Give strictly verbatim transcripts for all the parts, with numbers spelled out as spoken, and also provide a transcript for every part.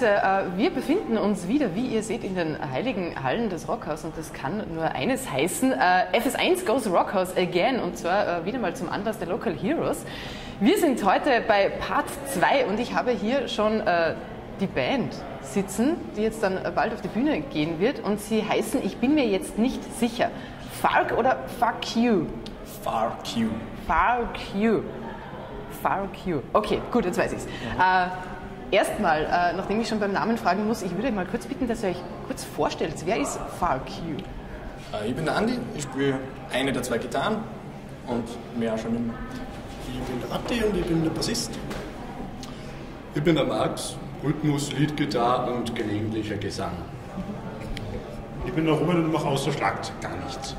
Leute, wir befinden uns wieder, wie ihr seht, in den heiligen Hallen des Rockhaus und das kann nur eines heißen, F S eins goes Rockhaus again und zwar wieder mal zum Anlass der Local Heroes. Wir sind heute bei Part zwei und ich habe hier schon die Band sitzen, die jetzt dann bald auf die Bühne gehen wird und sie heißen, ich bin mir jetzt nicht sicher, Fark oder Far Q? Far Q. Far Q. Far Q. Okay, gut, jetzt weiß ich es. Mhm. Äh, Erstmal, äh, nachdem ich schon beim Namen fragen muss, ich würde mal kurz bitten, dass ihr euch kurz vorstellt. Wer ist Far Q? Äh, ich bin der Andi, ich spiele eine der zwei Gitarren und mehr schon immer. Ich bin der Atti und ich bin der Bassist. Ich bin der Max, Rhythmus, Lied, Gitarre und gelegentlicher Gesang. Ich bin der Robert und mache außer Schlagzeug gar nichts.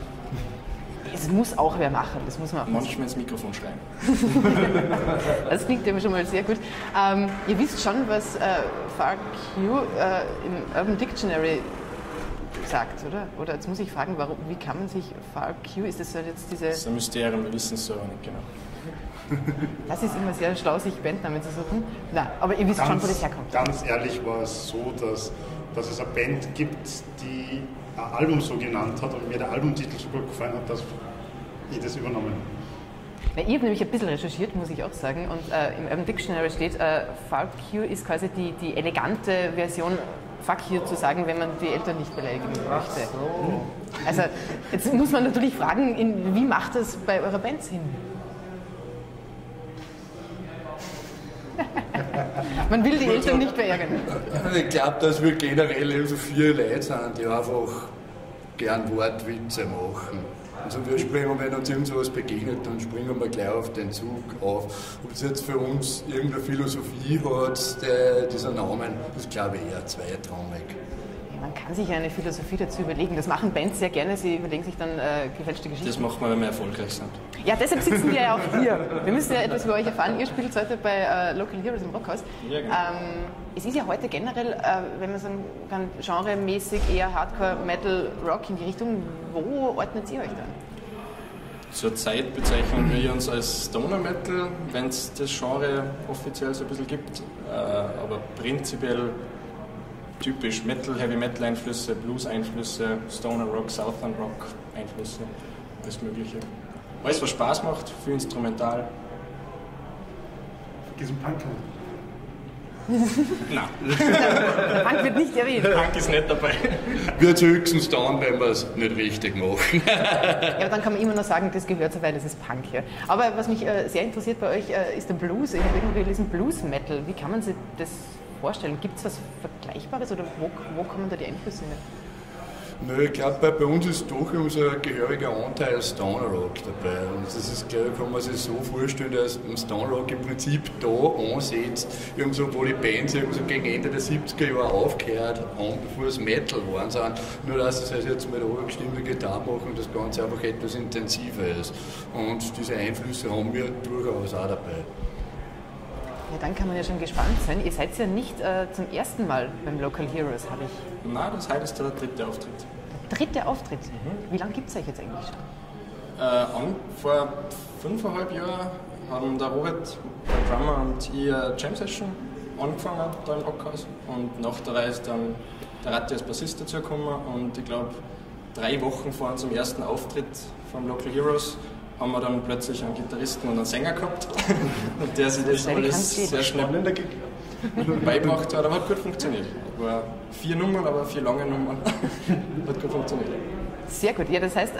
Es muss auch wer machen, das muss man auch machen. Manchmal ins Mikrofon schreien. Das klingt dem schon mal sehr gut. Ähm, ihr wisst schon, was äh, Far Q äh, im Urban Dictionary sagt, oder? Oder jetzt muss ich fragen, warum, wie kann man sich Far Q, ist das halt jetzt diese... Das ist ein Mysterium, wir wissen es so nicht genau. Das ist immer sehr schlau, sich Bandnamen zu suchen. Nein, aber ihr wisst ganz, schon, wo das herkommt. Ganz ehrlich war es so, dass, dass es eine Band gibt, die... ein Album so genannt hat und mir der Albumtitel so gut gefallen hat, dass ich das übernommen habe. Ich habe nämlich ein bisschen recherchiert, muss ich auch sagen, und äh, im Urban Dictionary steht, äh, Far Q ist quasi die, die elegante Version, Fuck you zu sagen, wenn man die Eltern nicht beleidigen möchte. So. Also jetzt muss man natürlich fragen, in, wie macht das bei eurer Band Sinn? Man will die Eltern nicht verärgern. Ich glaube, dass wir generell so vier Leute sind, die einfach gern Wortwitze machen. Also wir springen, wenn uns irgendwas begegnet, dann springen wir gleich auf den Zug auf. Ob es jetzt für uns irgendeine Philosophie hat, der, dieser Namen, das glaube ich eher zweitrangig. Ja, man kann sich eine Philosophie dazu überlegen. Das machen Bands sehr gerne, sie überlegen sich dann äh, gefälschte Geschichten. Das macht man, wenn wir erfolgreich sind. Ja, deshalb sitzen wir ja auch hier. Wir müssen ja etwas über euch erfahren. Ihr spielt heute bei äh, Local Heroes im Rockhaus. Ja, genau. ähm, es ist ja heute generell, äh, wenn man sagen kann, genremäßig eher Hardcore, Metal, Rock in die Richtung. Wo ordnet ihr euch dann? Zurzeit bezeichnen wir uns als Stoner Metal, wenn es das Genre offiziell so ein bisschen gibt. Äh, aber prinzipiell typisch Metal, Heavy Metal Einflüsse, Blues Einflüsse, Stoner Rock, Southern Rock Einflüsse, alles Mögliche. Alles, was Spaß macht, viel instrumental. Vergiss den Punk. Nein. Der Punk wird nicht erwähnt. Der Punk ist nicht dabei. Wird höchstens dann, wenn wir es nicht richtig machen. Ja, aber dann kann man immer noch sagen, das gehört so weit, das ist Punk hier. Ja. Aber was mich äh, sehr interessiert bei euch äh, ist der Blues. Ich habe irgendwie gelesen, Blues Metal. Wie kann man sich das vorstellen? Gibt es was Vergleichbares oder wo, wo kommen da die Einflüsse her? Nö, ich glaube, bei, bei uns ist doch unser gehöriger Anteil Stoner Rock dabei. Und das ist, glaube ich, kann man sich so vorstellen, dass ein Stoner Rock im Prinzip da ansetzt, so, wo die Bands so gegen Ende der siebziger Jahre aufgehört haben, bevor es Metal waren sind. Nur, dass es halt jetzt mit abgestimmter Gitarre machen und das Ganze einfach etwas intensiver ist. Und diese Einflüsse haben wir durchaus auch dabei. Ja, dann kann man ja schon gespannt sein. Ihr seid ja nicht äh, zum ersten Mal beim Local Heroes, habe ich. Nein, das heißt der dritte Auftritt. Der dritte Auftritt? Mhm. Wie lange gibt es euch jetzt eigentlich schon? Äh, vor fünfeinhalb Jahren haben der Robert, der Drummer und ich eine Jam-Session angefangen da im Rockhaus. Und nach der Reise dann der Ratti als Bassist dazugekommen. Und ich glaube, drei Wochen vor unserem ersten Auftritt vom Local Heroes haben wir dann plötzlich einen Gitarristen und einen Sänger gehabt. Und der sich das alles sehr schnell beibracht hat, aber hat gut funktioniert. War vier Nummern, aber vier lange Nummern. Hat gut funktioniert. Sehr gut. Ja, das heißt,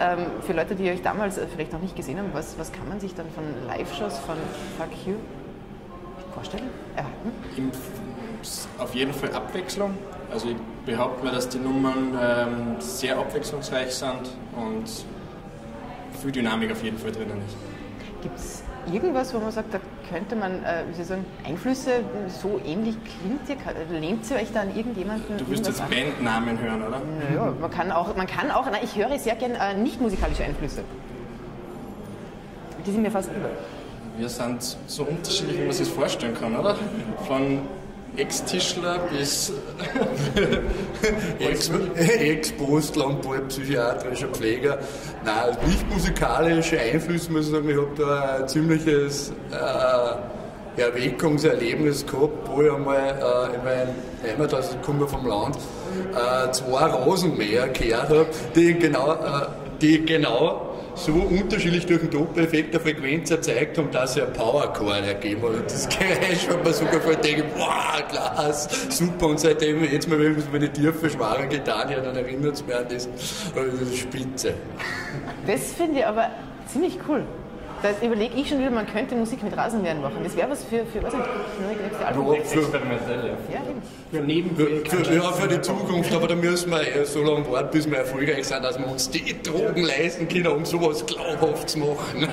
für Leute, die euch damals vielleicht noch nicht gesehen haben, was, was kann man sich dann von Live-Shows von Far Q vorstellen, erwarten? Im, auf jeden Fall Abwechslung. Also ich behaupte mal, dass die Nummern ähm, sehr abwechslungsreich sind und viel Dynamik auf jeden Fall drinnen ist. Gibt es irgendwas, wo man sagt, da könnte man, äh, wie soll ich sagen, Einflüsse so ähnlich klingt ihr? Lehnt ihr euch da an irgendjemanden? Du willst jetzt Bandnamen hören, oder? Ja, man kann auch, man kann auch, na, ich höre sehr gern äh, nicht musikalische Einflüsse. Die sind mir fast über. Wir sind so unterschiedlich, wie man sich das vorstellen kann, oder? Von Ex-Tischler bis Ex-Postler und psychiatrischer Pfleger. Nein, nicht musikalische Einflüsse, muss ich sagen. Ich habe da ein ziemliches äh, Erweckungserlebnis gehabt, wo ich einmal äh, in meinem Heimat, also ich komme vom Land, äh, zwei Rosenmäher gehört habe, die genau, äh, die genau so unterschiedlich durch den Doppeleffekt der Frequenz erzeugt haben, dass sie ein Powerchord ergeben hat. Das Geräusch hat man sogar vor denken, wow, klasse, super. Und seitdem, jetzt mal, wenn ich meine tiefe, schwere Gitarre, dann erinnert es mich an das. Also das ist spitze. Das finde ich aber ziemlich cool. Da überlege ich schon wieder, man könnte Musik mit Rasenmähern machen. Das wäre was für, für was nicht, für experimentell, ja. Ja, für, ja, für die Zukunft, aber da müssen wir so lange warten, bis wir erfolgreich sind, dass wir uns die Drogen leisten können, um sowas glaubhaft zu machen.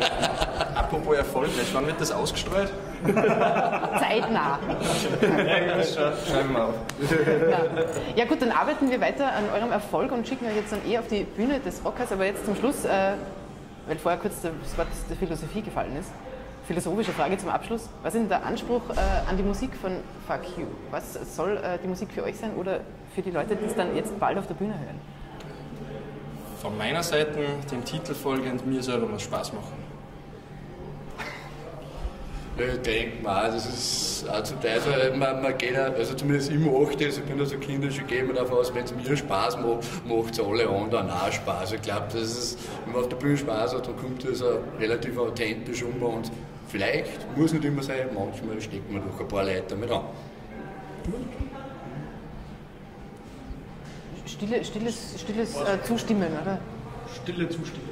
Apropos erfolgreich, wann wird das ausgestrahlt? Zeitnah. Ja, schreiben wir auf. Ja gut, dann arbeiten wir weiter an eurem Erfolg und schicken euch jetzt dann eh auf die Bühne des Rockhaus, aber jetzt zum Schluss... Äh, weil vorher kurz das Wort der Philosophie gefallen ist. Philosophische Frage zum Abschluss. Was ist denn der Anspruch äh, an die Musik von Far Q? Was soll äh, die Musik für euch sein oder für die Leute, die es dann jetzt bald auf der Bühne hören? Von meiner Seite, dem Titel folgend, mir soll was Spaß machen. Ich denke mal, das ist auch zum Teil, man, man geht auch, also zumindest ich mache das, ich bin da so kindisch, ich gehe mir davon aus, wenn es mir Spaß macht, macht es alle anderen auch Spaß. Ich glaube, das ist, wenn man auf der Bühne Spaß hat, dann kommt das relativ authentisch um und vielleicht, muss nicht immer sein, manchmal steckt man doch ein paar Leute damit an. Stille, stilles stilles äh, Zustimmen, oder? Stille Zustimmen.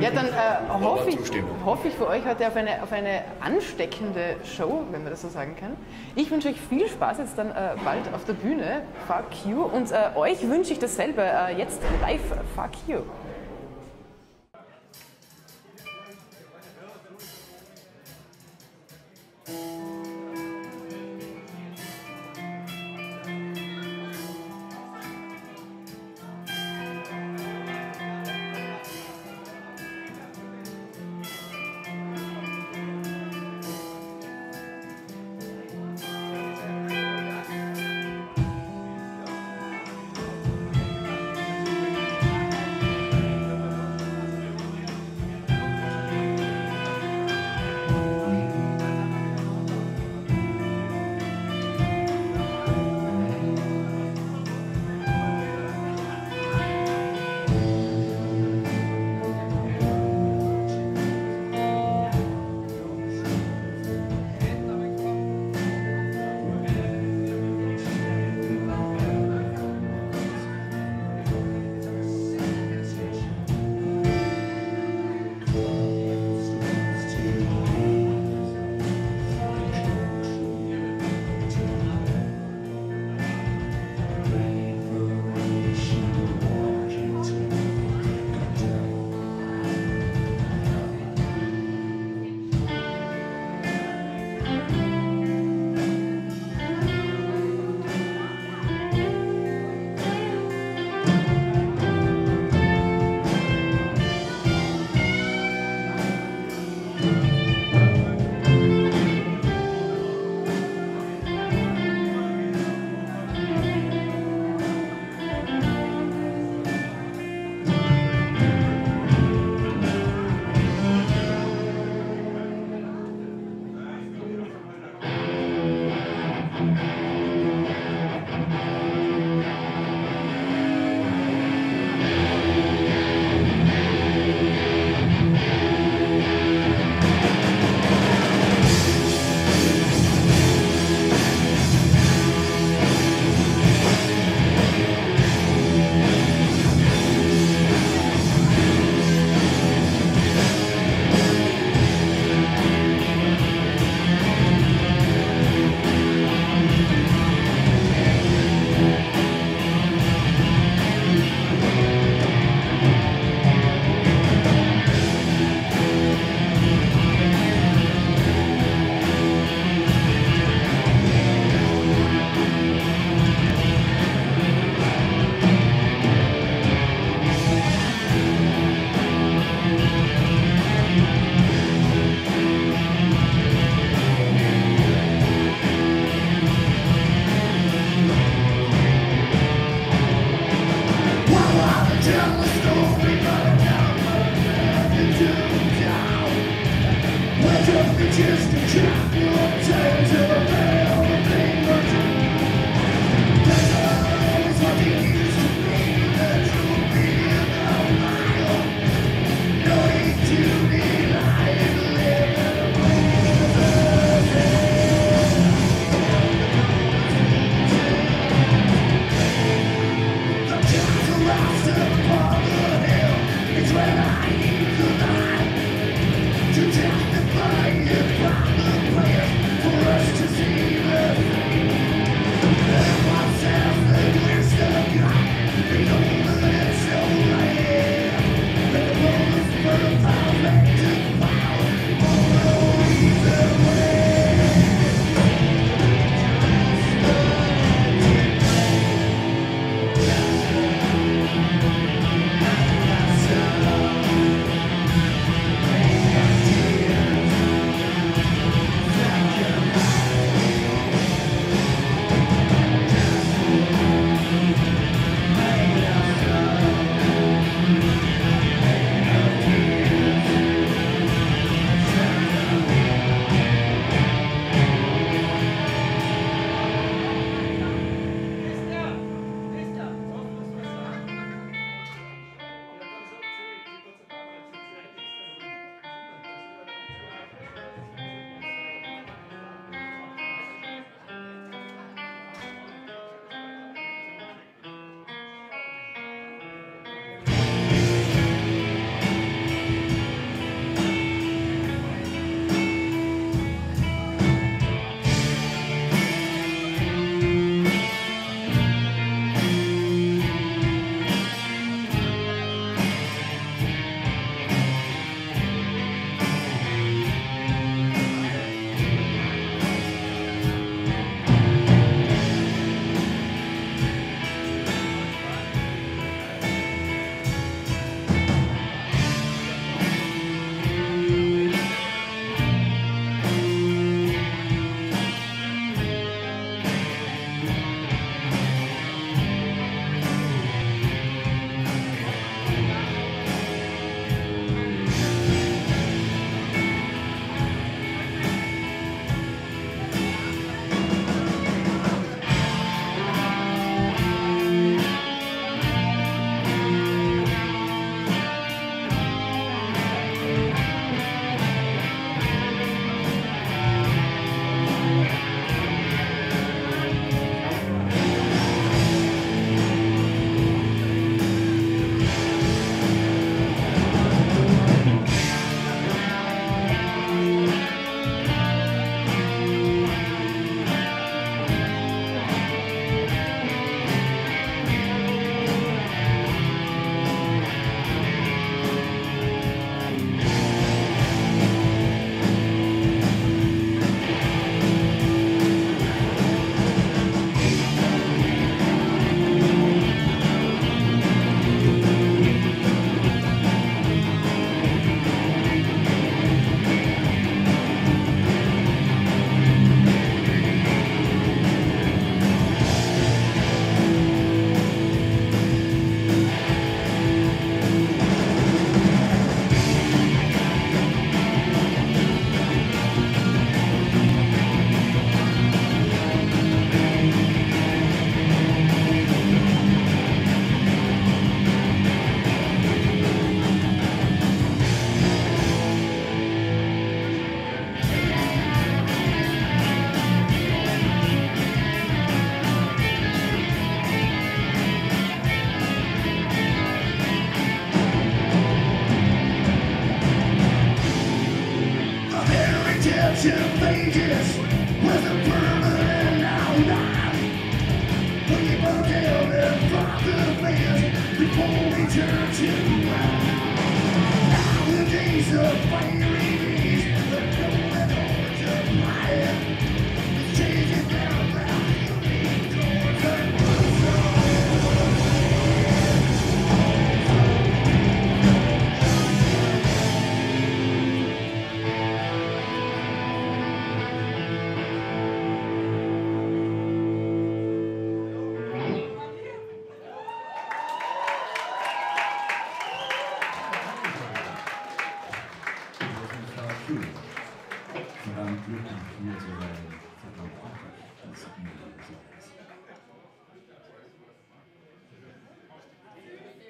Ja, dann äh, hoffe, ich, hoffe ich für euch heute auf eine, auf eine ansteckende Show, wenn man das so sagen kann. Ich wünsche euch viel Spaß jetzt dann äh, bald auf der Bühne, Far Q, und äh, euch wünsche ich dasselbe, äh, jetzt live, Far Q.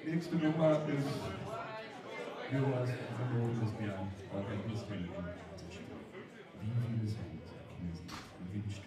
Nächste Nummer ist Heroes, Hello Lesbian, bei der Lesbian zu spielen. Wie viele Songs kennen Sie und wie bestimmt?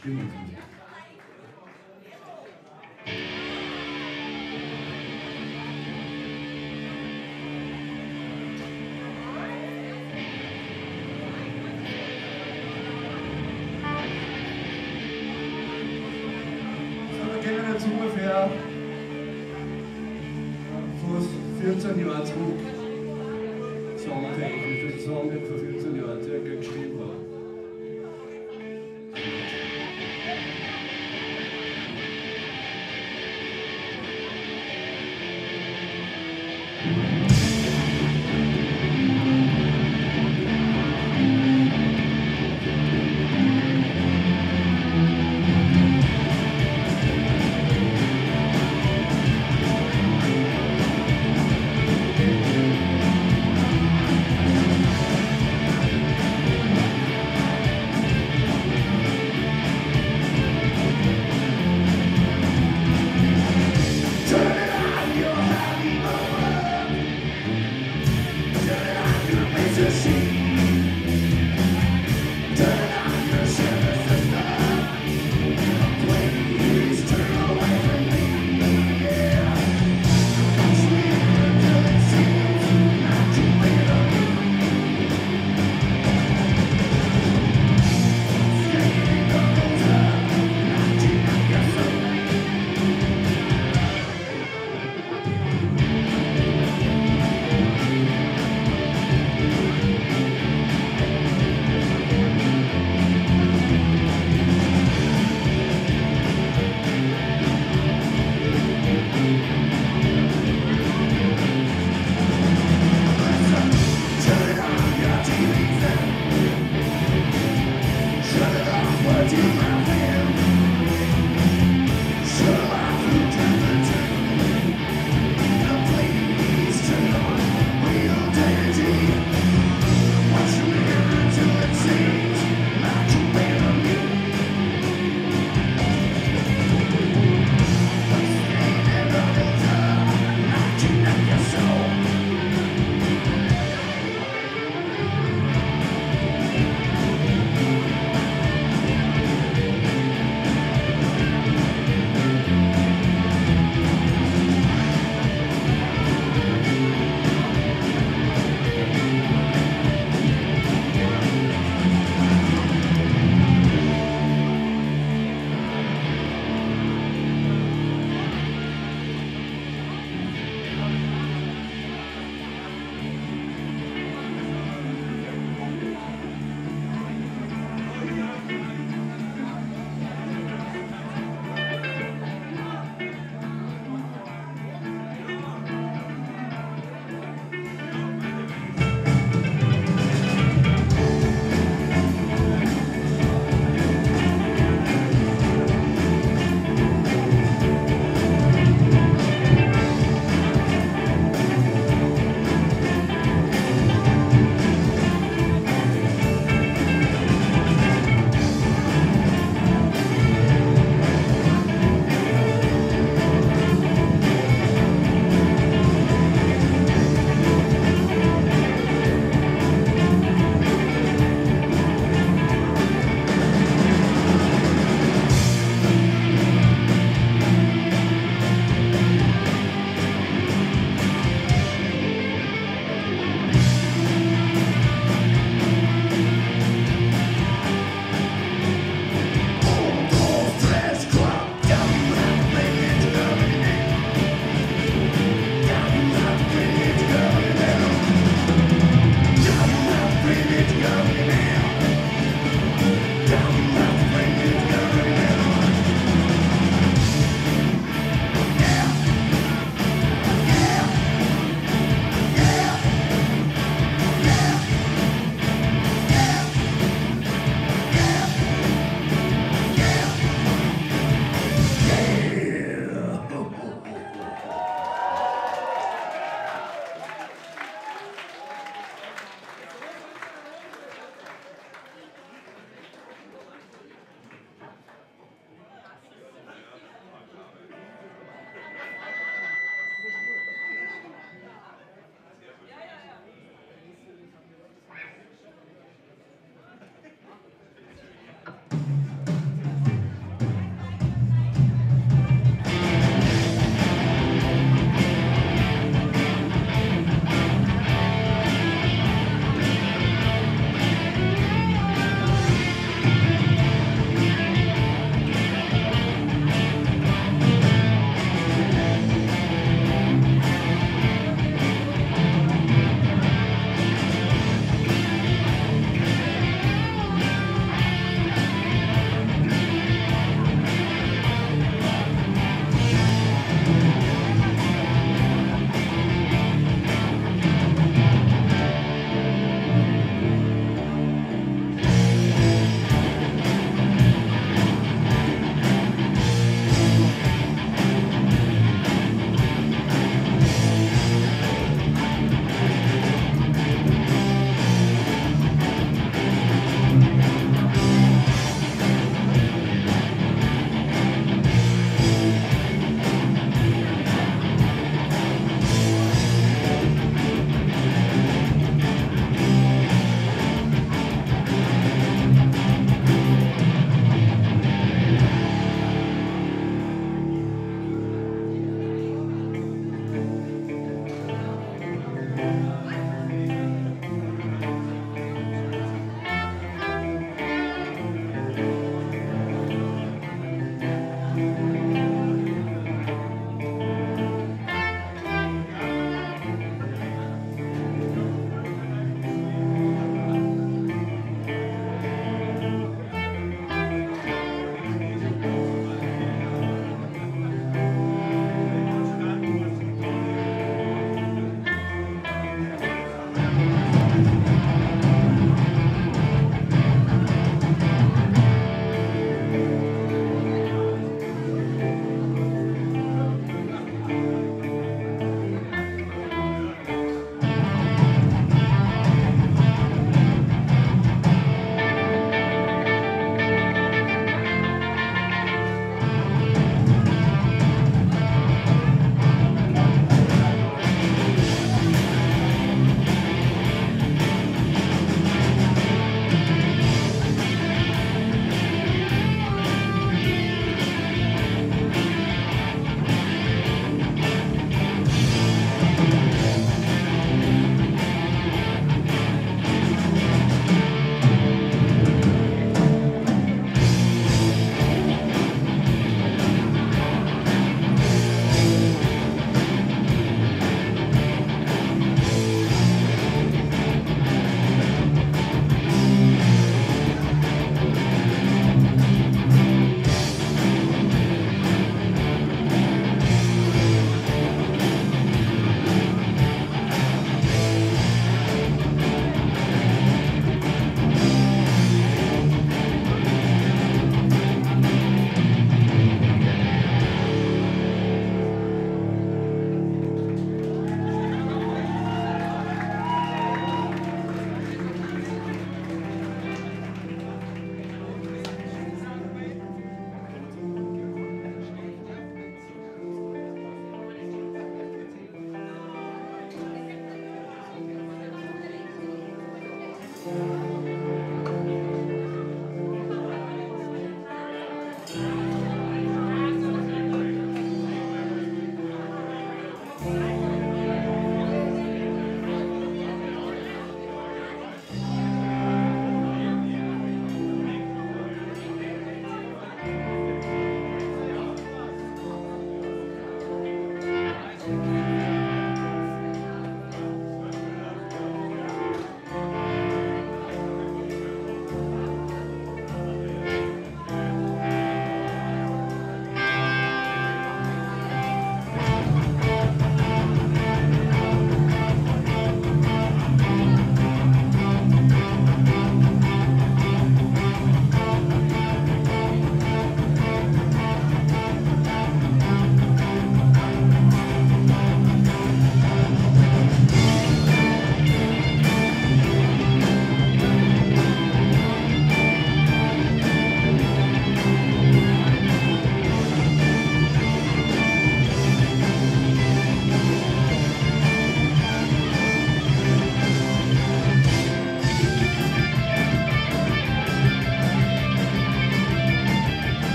Stimmen Sie. fünfzehn Jahre zurück songtechnisch, dass der Song nicht vor fünfzehn Jahren sehr gut geschrieben war.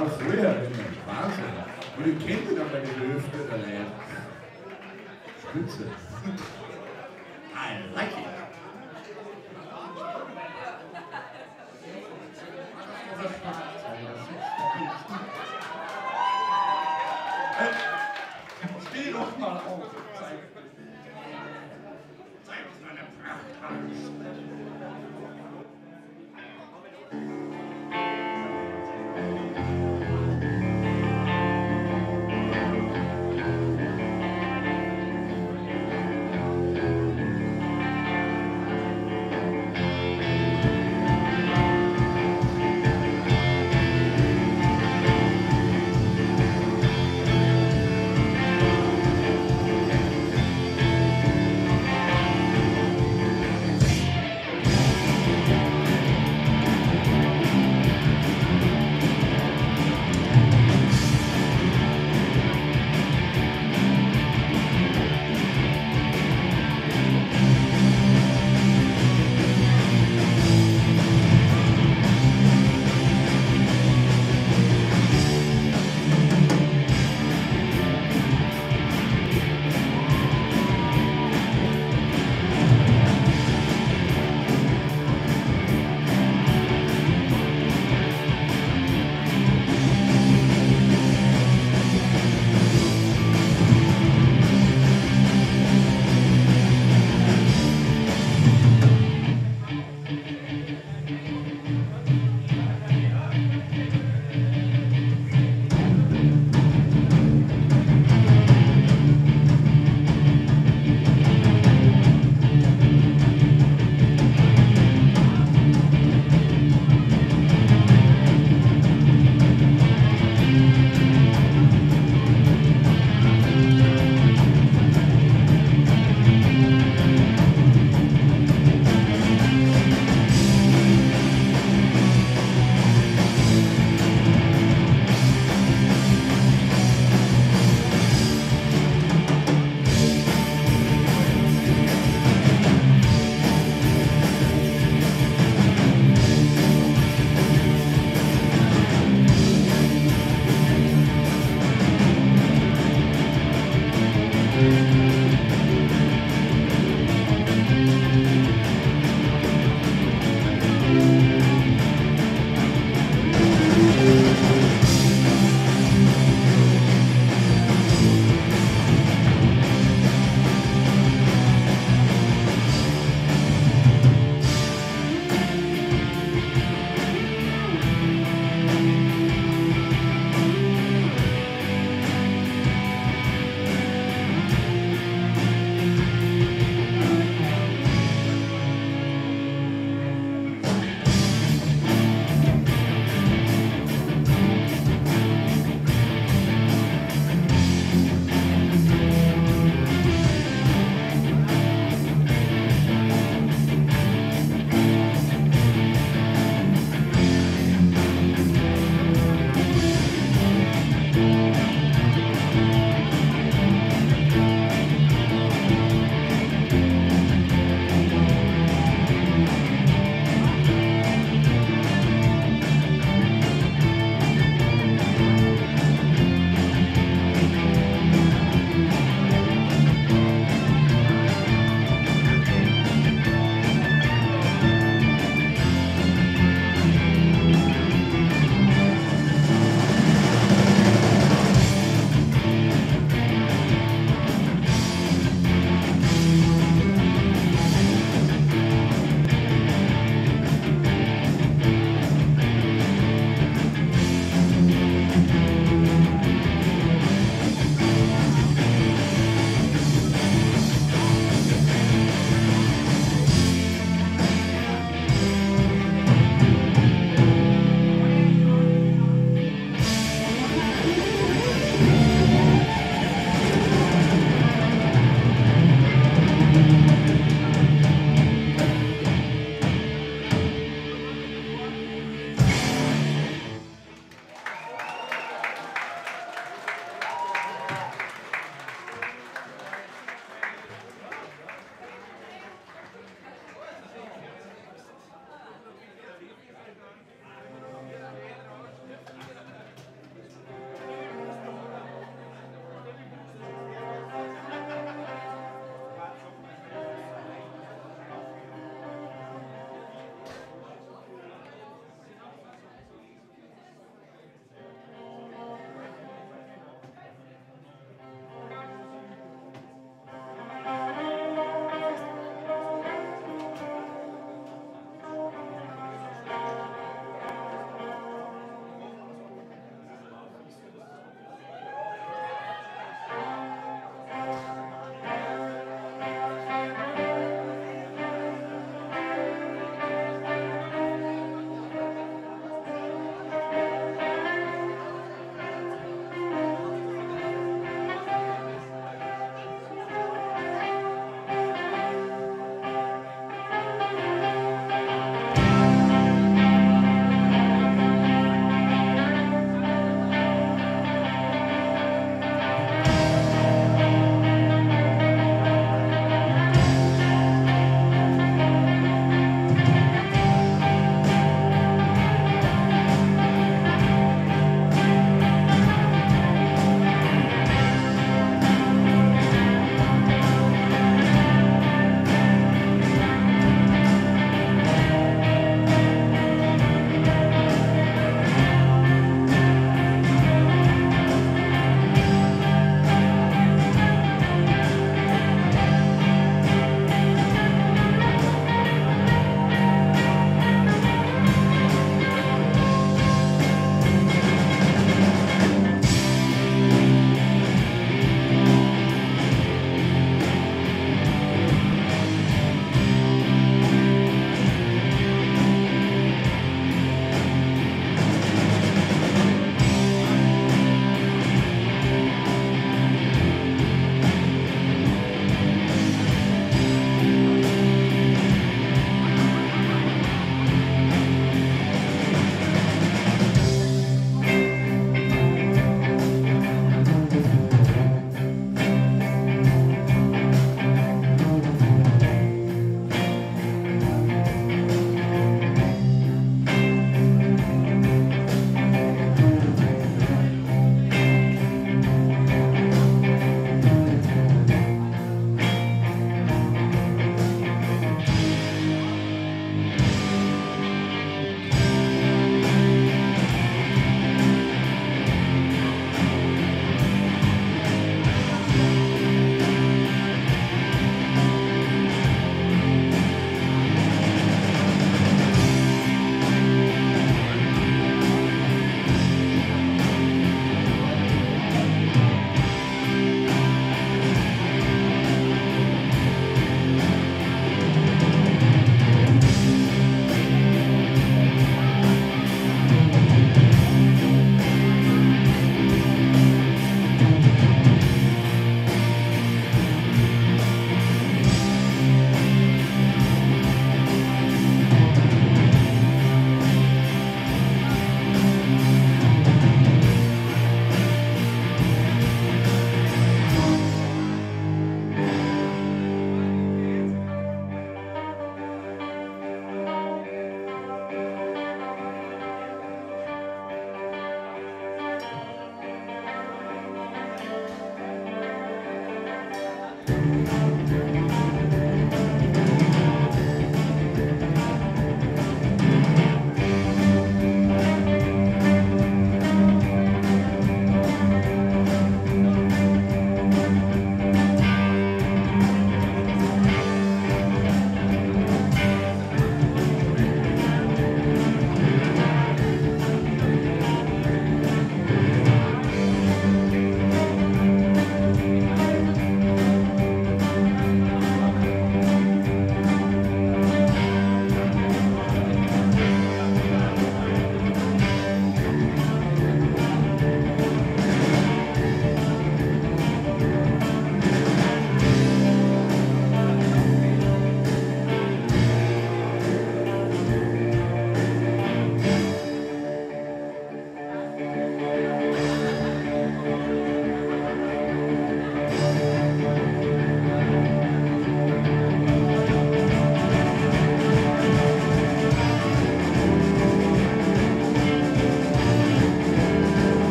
war früher, Wahnsinn. Und ihr kennt ihn doch bei den Hüften allein. Spitze. I like it. Steh doch mal auf. Zeig uns mal eine Pracht an.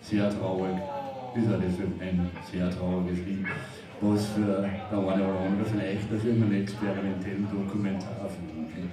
Sehr traurig, ist ja das ein sehr trauriges Lied, was für der eine oder andere vielleicht auf irgendeinen experimentellen Dokumentarfilm kennt.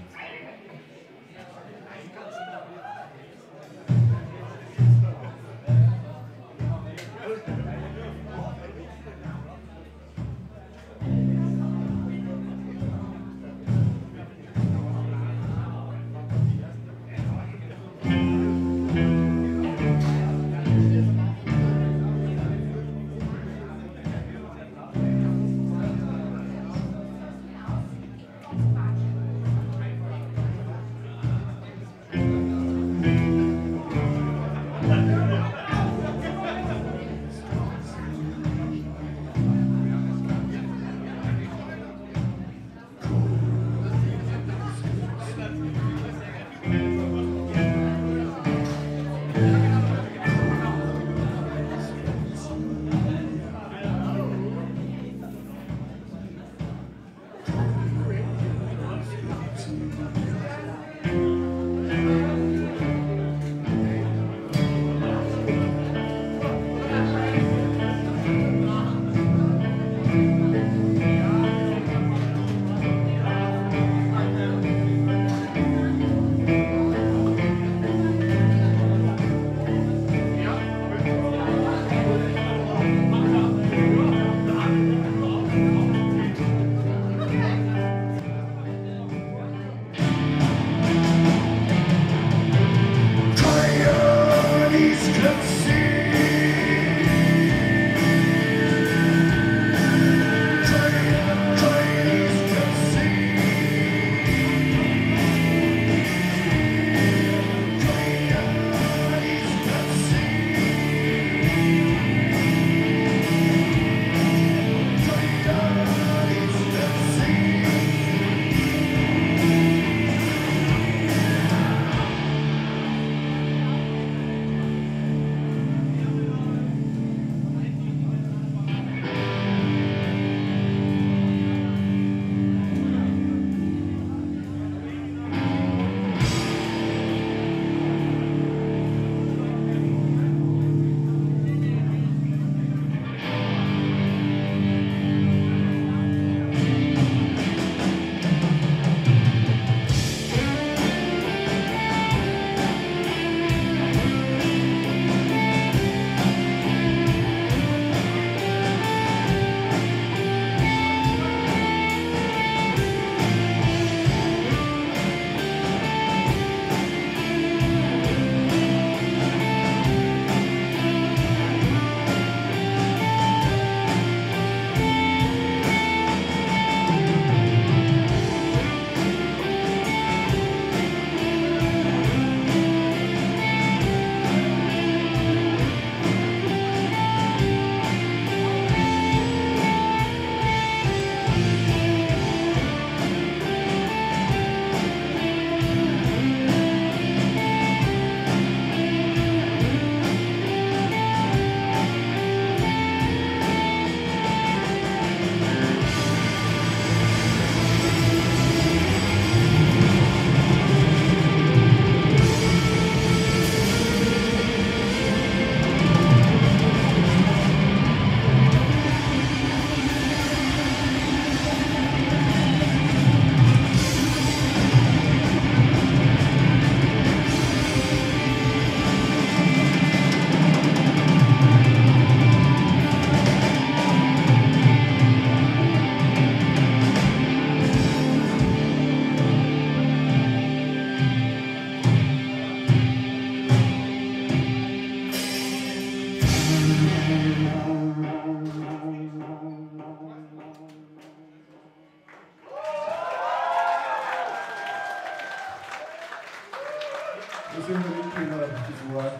for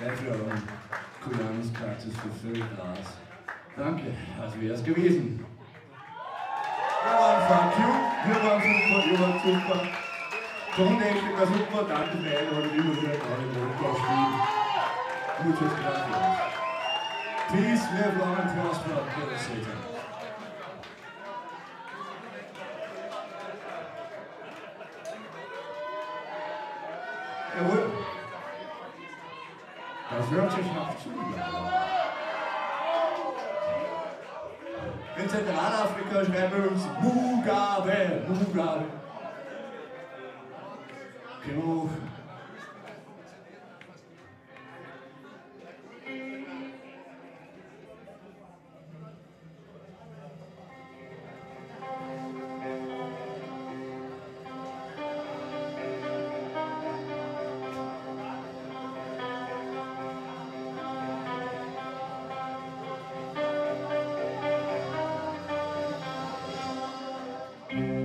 Bedroom Coulomb's practice for third class. Danke, das wär's gewesen. Wir waren Far Q, wir waren super, wir waren super. Sonnendeck war super, danke für die Einladung, immer wieder alle im Rockhaus spielen. Gutes Gratis. Peace, live long and prosper, Little Satan. Jawohl. Das hört sich nach zu. In Zentralafrika schreiben wir uns Mugabe, Mugabe. Genug. Thank you.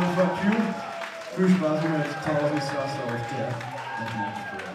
Far Q. Viel Spaß mit tausend Stars auf der.